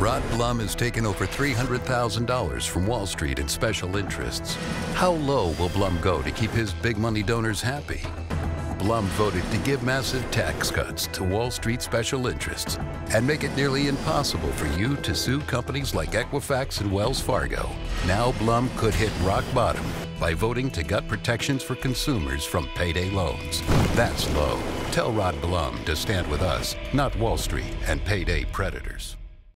Rod Blum has taken over $300,000 from Wall Street and special interests. How low will Blum go to keep his big money donors happy? Blum voted to give massive tax cuts to Wall Street special interests and make it nearly impossible for you to sue companies like Equifax and Wells Fargo. Now Blum could hit rock bottom by voting to gut protections for consumers from payday loans. That's low. Tell Rod Blum to stand with us, not Wall Street and payday predators.